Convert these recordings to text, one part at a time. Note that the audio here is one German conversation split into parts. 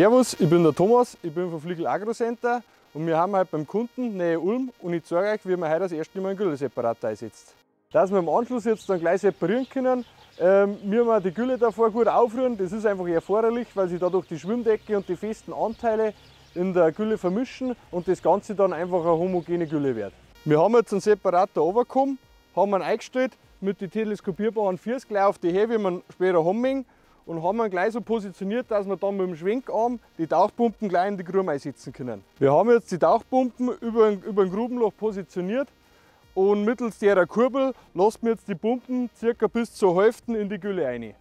Servus, ich bin der Thomas, ich bin vom Fliegl Agro Center und wir haben heute beim Kunden nähe Ulm und ich zeige euch, wie man heute das erste Mal einen Gülleseparator einsetzt. Dass wir im Anschluss jetzt dann gleich separieren können, müssen wir die Gülle davor gut aufrühren. Das ist einfach erforderlich, weil sie dadurch die Schwimmdecke und die festen Anteile in der Gülle vermischen und das Ganze dann einfach eine homogene Gülle wird. Wir haben jetzt einen Separator runtergekommen, haben ihn eingestellt mit den teleskopierbaren Füßen gleich auf die Höhe, wie wir ihn später haben und haben ihn gleich so positioniert, dass wir dann mit dem Schwenkarm die Tauchpumpen gleich in die Gruben einsetzen können. Wir haben jetzt die Tauchpumpen über ein Grubenloch positioniert und mittels dieser Kurbel lassen wir jetzt die Pumpen ca. bis zur Hälfte in die Gülle rein.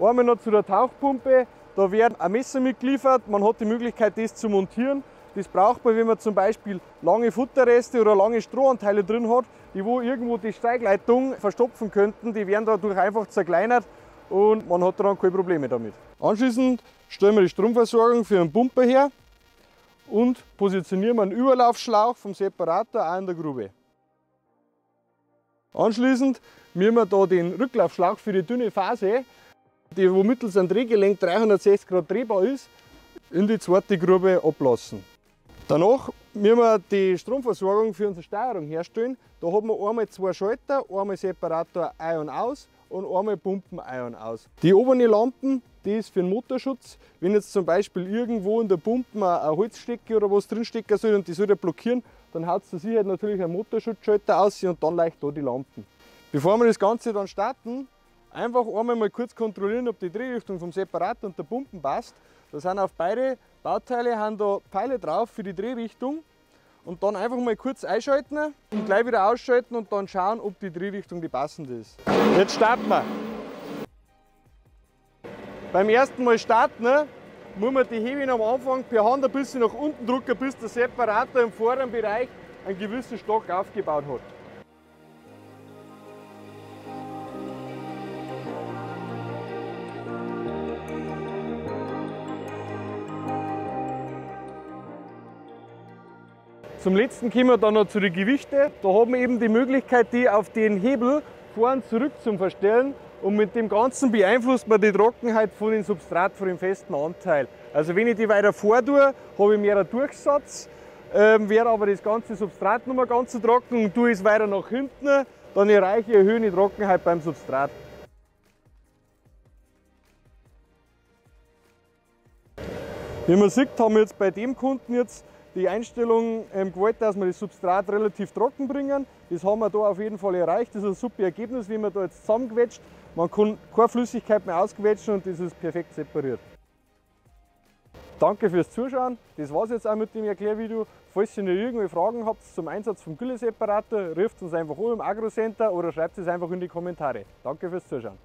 Einmal noch zu der Tauchpumpe, da wird ein Messer mitgeliefert, man hat die Möglichkeit das zu montieren. Das braucht man, wenn man zum Beispiel lange Futterreste oder lange Strohanteile drin hat, die wo irgendwo die Steigleitung verstopfen könnten, die werden dadurch einfach zerkleinert und man hat dann keine Probleme damit. Anschließend stellen wir die Stromversorgung für den Pumper her und positionieren wir einen Überlaufschlauch vom Separator auch in der Grube. Anschließend müssen wir da den Rücklaufschlauch für die dünne Phase, die wo mittels einem Drehgelenk 360 Grad drehbar ist, in die zweite Grube ablassen. Danach müssen wir die Stromversorgung für unsere Steuerung herstellen. Da haben wir einmal zwei Schalter, einmal Separator ein und aus und einmal Pumpen ein und aus. Die obere Lampe, die ist für den Motorschutz. Wenn jetzt zum Beispiel irgendwo in der Pumpe eine Holzstecke oder was drinstecken soll und die soll blockieren, dann haut es zur Sicherheit natürlich einen Motorschutzschalter aus und dann leuchtet da die Lampen. Bevor wir das Ganze dann starten, einfach einmal mal kurz kontrollieren, ob die Drehrichtung vom Separator und der Pumpen passt. Da sind auf beide Bauteile haben da Pfeile drauf für die Drehrichtung und dann einfach mal kurz einschalten und gleich wieder ausschalten und dann schauen, ob die Drehrichtung die passende ist. Jetzt starten wir. Beim ersten Mal starten muss man die Hebeln am Anfang per Hand ein bisschen nach unten drücken, bis der Separator im vorderen Bereich einen gewissen Stock aufgebaut hat. Zum letzten kommen wir dann noch zu den Gewichten. Da haben wir eben die Möglichkeit, die auf den Hebel vor und zurück zu verstellen. Und mit dem Ganzen beeinflusst man die Trockenheit von dem Substrat, von dem festen Anteil. Also wenn ich die weiter vordue, habe ich mehr einen Durchsatz. Wäre aber das ganze Substrat noch mal ganz so trocken und tue ich es weiter nach hinten, dann erreiche ich eine höhere Trockenheit beim Substrat. Wie man sieht, haben wir jetzt bei dem Kunden jetzt die Einstellung gewollt, dass wir das Substrat relativ trocken bringen. Das haben wir da auf jeden Fall erreicht. Das ist ein super Ergebnis, wie man da jetzt zusammenquetscht. Man kann keine Flüssigkeit mehr ausquetschen und das ist perfekt separiert. Danke fürs Zuschauen. Das war es jetzt auch mit dem Erklärvideo. Falls ihr noch irgendwelche Fragen habt zum Einsatz vom Gülleseparator, ruft uns einfach an im Agro Center oder schreibt es einfach in die Kommentare. Danke fürs Zuschauen.